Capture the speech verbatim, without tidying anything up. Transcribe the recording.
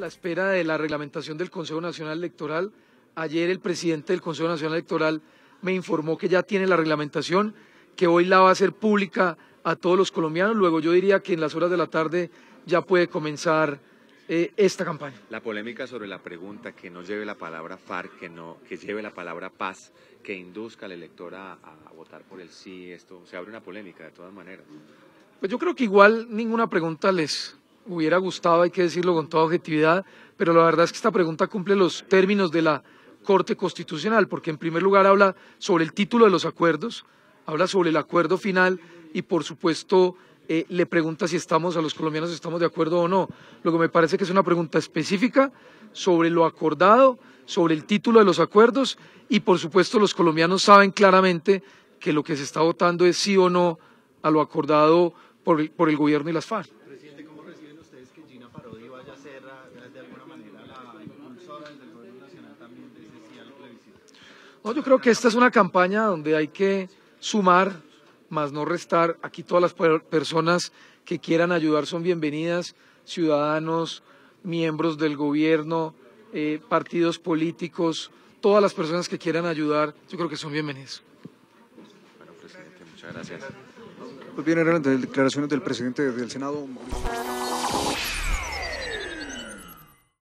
la espera de la reglamentación del Consejo Nacional Electoral. Ayer el presidente del Consejo Nacional Electoral me informó que ya tiene la reglamentación, que hoy la va a hacer pública a todos los colombianos. Luego yo diría que en las horas de la tarde ya puede comenzar eh, esta campaña. La polémica sobre la pregunta, que no lleve la palabra FARC, que, no, que lleve la palabra paz, que induzca al elector a, a votar por el sí, esto se abre una polémica de todas maneras. Pues yo creo que igual ninguna pregunta les hubiera gustado, hay que decirlo con toda objetividad, pero la verdad es que esta pregunta cumple los términos de la Corte Constitucional, porque en primer lugar habla sobre el título de los acuerdos, habla sobre el acuerdo final y por supuesto eh, le pregunta si estamos a los colombianos si estamos de acuerdo o no. Lo que me parece que es una pregunta específica sobre lo acordado, sobre el título de los acuerdos, y por supuesto los colombianos saben claramente que lo que se está votando es sí o no a lo acordado por el, por el gobierno y las FARC. Presidente, ¿cómo reciben ustedes que Gina Parodi vaya a ser de alguna manera la impulsora desde el gobierno nacional también de ese sí al plebiscito? No, yo creo que esta es una campaña donde hay que sumar, más no restar. Aquí todas las personas que quieran ayudar son bienvenidas, ciudadanos, miembros del gobierno, eh, partidos políticos, todas las personas que quieran ayudar, yo creo que son bienvenidas. Bueno, presidente, muchas gracias. Pues bien, eran las declaraciones del presidente del Senado.